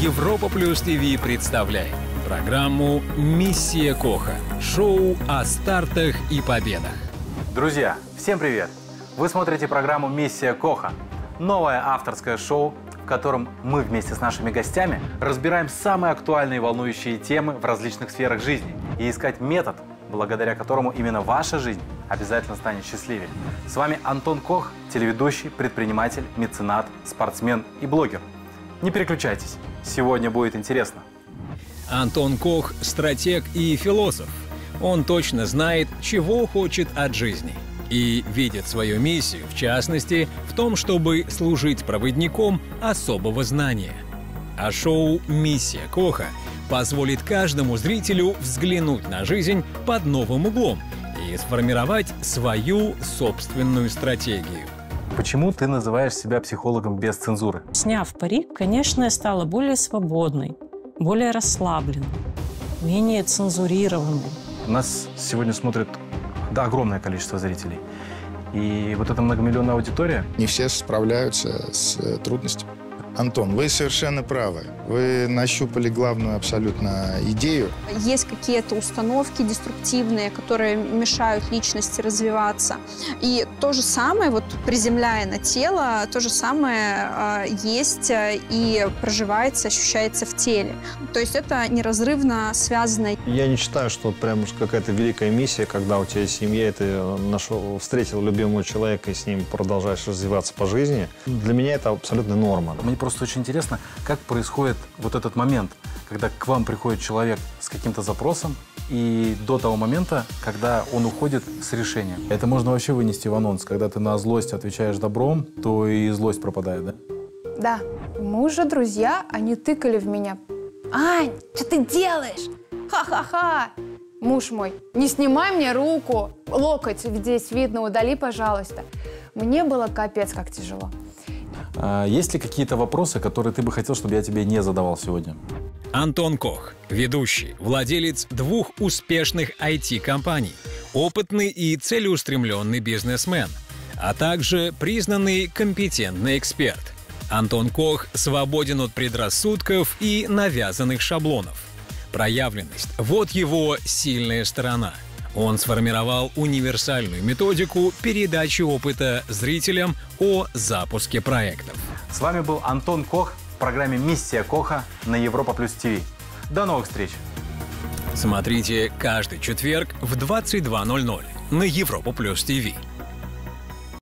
Европа плюс ТВ представляет программу «Миссия Коха». Шоу о стартах и победах. Друзья, всем привет! Вы смотрите программу «Миссия Коха». Новое авторское шоу, в котором мы вместе с нашими гостями разбираем самые актуальные и волнующие темы в различных сферах жизни и искать метод, благодаря которому именно ваша жизнь обязательно станет счастливее. С вами Антон Кох, телеведущий, предприниматель, меценат, спортсмен и блогер. Не переключайтесь, сегодня будет интересно. Антон Кох – стратег и философ. Он точно знает, чего хочет от жизни. И видит свою миссию, в частности, в том, чтобы служить проводником особого знания. А шоу «Миссия Коха» позволит каждому зрителю взглянуть на жизнь под новым углом и сформировать свою собственную стратегию. Почему ты называешь себя психологом без цензуры? Сняв парик, конечно, я стала более свободной, более расслабленной, менее цензурированной. Нас сегодня смотрит огромное количество зрителей. И вот эта многомиллионная аудитория... Не все справляются с трудностями. Антон, вы совершенно правы. Вы нащупали главную абсолютно идею. Есть какие-то установки деструктивные, которые мешают личности развиваться. И то же самое, вот приземляя на тело, то же самое есть и проживается, ощущается в теле. То есть это неразрывно связано. Я не считаю, что прям какая-то великая миссия, когда у тебя семья, и ты встретил любимого человека и с ним продолжаешь развиваться по жизни. Для меня это абсолютно норма. Мне просто очень интересно, как происходит вот этот момент, когда к вам приходит человек с каким-то запросом и до того момента, когда он уходит с решением. Это можно вообще вынести в анонс. Когда ты на злость отвечаешь добром, то и злость пропадает, да? Да. Мы уже друзья, они тыкали в меня. «Ань, что ты делаешь? Ха-ха-ха!» Муж мой, не снимай мне руку, локоть здесь видно, удали, пожалуйста. Мне было капец как тяжело. Есть ли какие-то вопросы, которые ты бы хотел, чтобы я тебе не задавал сегодня? Антон Кох – ведущий, владелец двух успешных IT-компаний, опытный и целеустремленный бизнесмен, а также признанный компетентный эксперт. Антон Кох свободен от предрассудков и навязанных шаблонов. Проявленность – вот его сильная сторона. Он сформировал универсальную методику передачи опыта зрителям о запуске проектов. С вами был Антон Кох в программе «Миссия Коха» на Европа плюс ТВ. До новых встреч! Смотрите каждый четверг в 22:00 на Европа плюс ТВ.